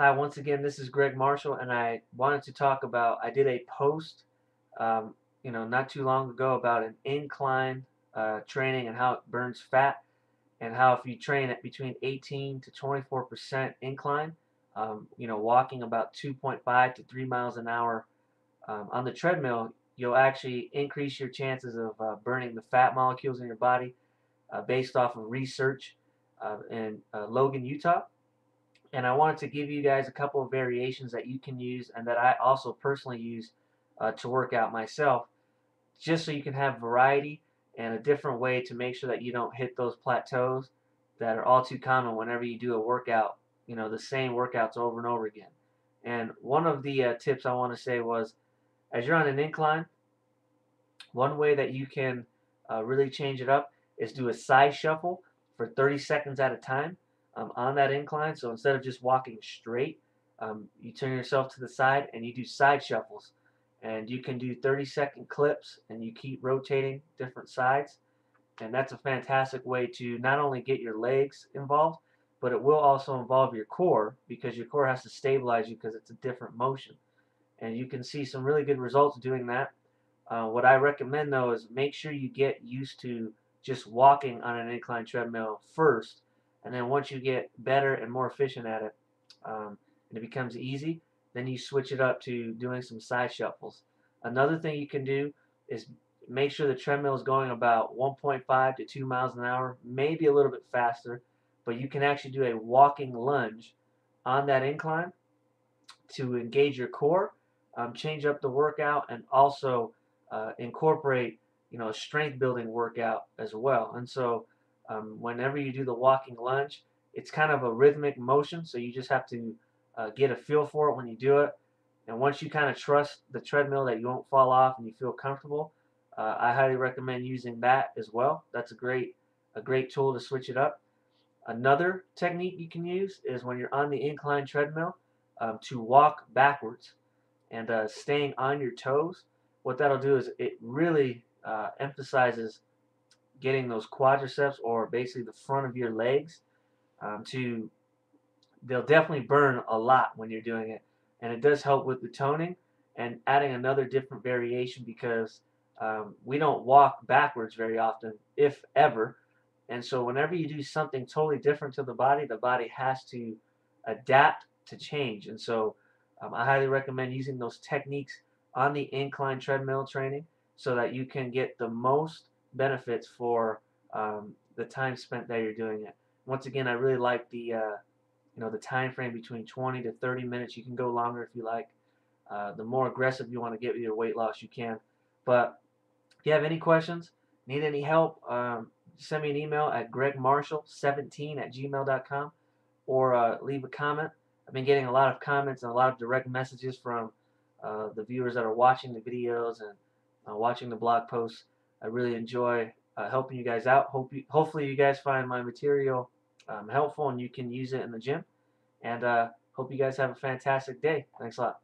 Hi, once again, this is Greg Marshall, and I wanted to talk about, I did a post not too long ago about an incline training and how it burns fat, and how if you train at between 18 to 24% incline, walking about 2.5 to 3 miles an hour on the treadmill, you'll actually increase your chances of burning the fat molecules in your body based off of research in Logan, Utah. And I wanted to give you guys a couple of variations that you can use and that I also personally use to work out myself, just so you can have variety and a different way to make sure that you don't hit those plateaus that are all too common whenever you do a workout, the same workouts over and over again. And one of the tips I want to say was, as you're on an incline, one way that you can really change it up is do a side shuffle for 30 seconds at a time. On that incline, so instead of just walking straight, you turn yourself to the side and you do side shuffles, and you can do 30-second clips, and you keep rotating different sides. And that's a fantastic way to not only get your legs involved, but it will also involve your core, because your core has to stabilize you, because it's a different motion, and you can see some really good results doing that. What I recommend, though, is make sure you get used to just walking on an incline treadmill first. And then once you get better and more efficient at it, and it becomes easy, then you switch it up to doing some side shuffles. Another thing you can do is make sure the treadmill is going about 1.5 to 2 miles an hour, maybe a little bit faster, but you can actually do a walking lunge on that incline to engage your core, change up the workout, and also incorporate a strength building workout as well. And so whenever you do the walking lunge, it's kind of a rhythmic motion, so you just have to get a feel for it when you do it. And once you kind of trust the treadmill that you won't fall off and you feel comfortable, I highly recommend using that as well. That's a great tool to switch it up. Another technique you can use is when you're on the incline treadmill, to walk backwards and staying on your toes. What that'll do is it really emphasizes getting those quadriceps, or basically the front of your legs, they'll definitely burn a lot when you're doing it, and it does help with the toning, and adding another different variation, because we don't walk backwards very often, if ever. And so whenever you do something totally different to the body has to adapt to change. And so I highly recommend using those techniques on the incline treadmill training, so that you can get the most benefits for the time spent that you're doing it. Once again, I really like the the time frame between 20 to 30 minutes. You can go longer if you like. The more aggressive you want to get with your weight loss, you can. But if you have any questions, need any help, send me an email at gregmarshall17@gmail.com, or leave a comment. I've been getting a lot of comments and a lot of direct messages from the viewers that are watching the videos and watching the blog posts. I really enjoy helping you guys out. Hopefully you guys find my material helpful and you can use it in the gym. And hope you guys have a fantastic day. Thanks a lot.